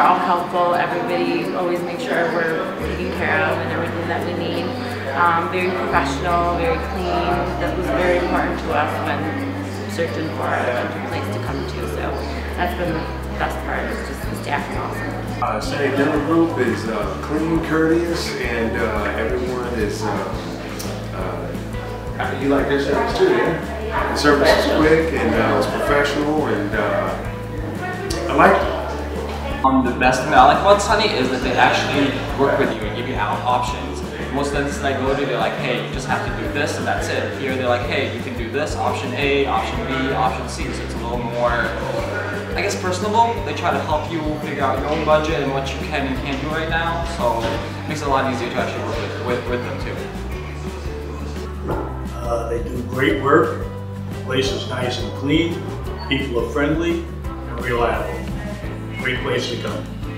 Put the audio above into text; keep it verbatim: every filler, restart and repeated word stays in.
they're all helpful. Everybody always makes sure we're taken care of and everything that we need. Um, very professional, very clean. That was very important to us when searching for a dental place to come to. So that's been the best part, is just the staff and awesome. Uh, Sani Dental Group is uh, clean, courteous, and uh, everyone is, uh, uh, you like their service too, yeah? The service is quick and uh, it's professional, and uh, I like it. Um, the best thing that I like about Sani is that they actually work with you and give you out options. Most dentists that I go to, they're like, hey, you just have to do this and that's it. Here they're like, hey, you can do this, option A, option B, option C, so it's a little more, I guess, personable. They try to help you figure out your own budget and what you can and can't do right now, so it makes it a lot easier to actually work with, with, with them too. Uh, they do great work, the place is nice and clean, people are friendly and reliable. Great place to come.